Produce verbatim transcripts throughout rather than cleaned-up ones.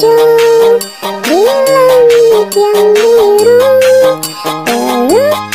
Pelangi, pelangi, alangkah indahmu.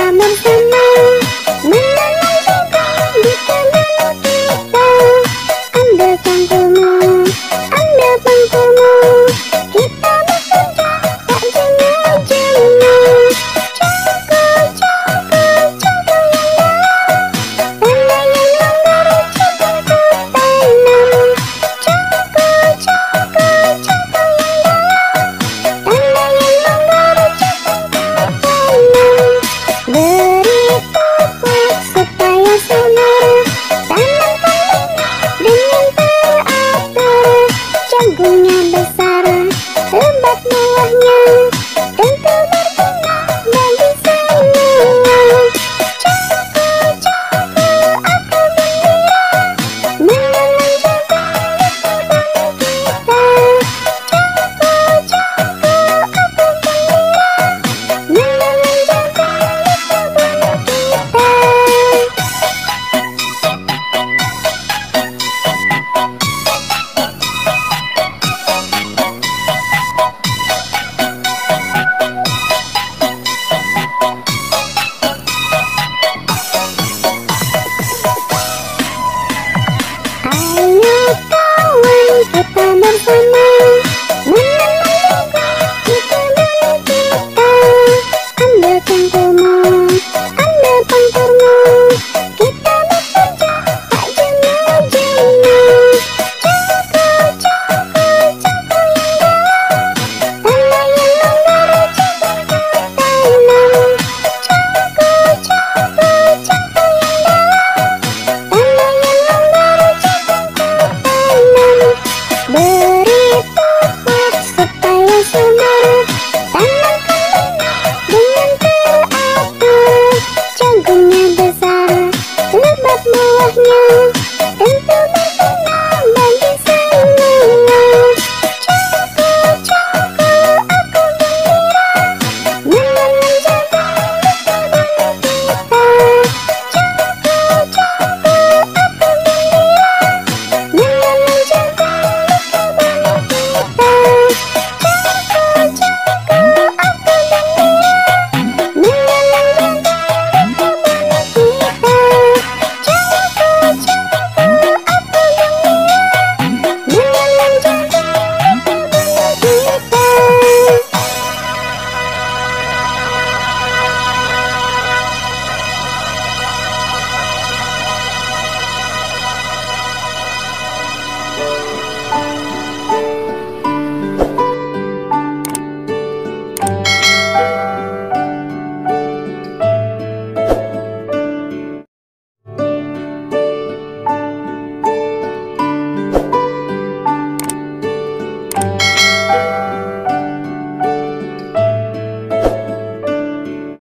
Pertama-tama